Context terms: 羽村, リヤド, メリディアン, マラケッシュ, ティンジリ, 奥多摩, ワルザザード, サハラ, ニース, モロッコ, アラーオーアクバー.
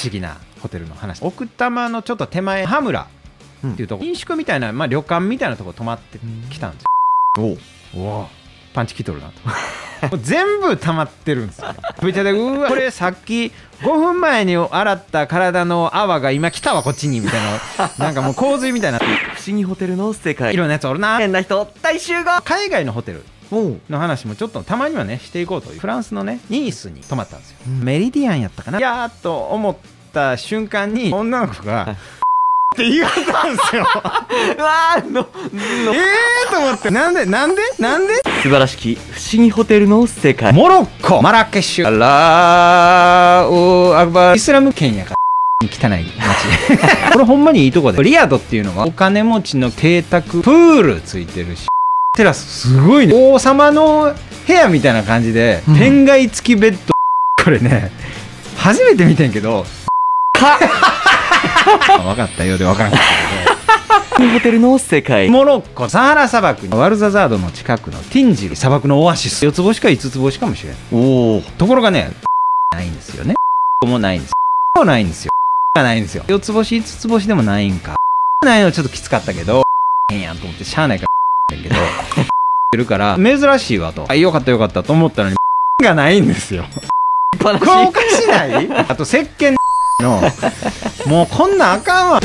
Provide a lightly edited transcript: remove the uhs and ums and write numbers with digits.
不思議なホテルの話。奥多摩のちょっと手前羽村っていうとこ、うん、飲食みたいな、まあ、旅館みたいなとこ泊まってきたんですよ。おおパンチきとるなともう全部溜まってるんですよ。めちゃでうわこれさっき5分前に洗った体の泡が今来たわこっちにみたいななんかもう洪水みたいな不思議ホテルの世界、いろんなやつおるな、変な人大集合。海外のホテルの話もちょっとたまにはねしていこうという。フランスのねニースに泊まったんですよ、うん、メリディアンやったかないやーと思った瞬間に女の子がって言われたんですよ。うわーのと思って、なんで素晴らしき不思議ホテルの世界。モロッコマラケッシュアラーオーアクバー、イスラム圏やから汚い街これほんまにいいとこで、リヤドっていうのはお金持ちの邸宅、プールついてるしテラスすごいね、王様の部屋みたいな感じで、うん、天蓋付きベッド、これね初めて見てんけどか分かったようで分からんかったけどホテルの世界。モロッコサハラ砂漠にワルザザードの近くのティンジリ、砂漠のオアシス、4つ星か5つ星かもしれん。おところがねないんですよね、もないんですよ、ないんですよ、ないんですよ、4つ星5つ星でもないんかないのちょっときつかったけど、変やんと思ってしゃあないからけどいるから珍しいわと、あよかったよかったと思ったのにがないんですよ。これおかしない？あと石鹸のもうこんなんあかんわ。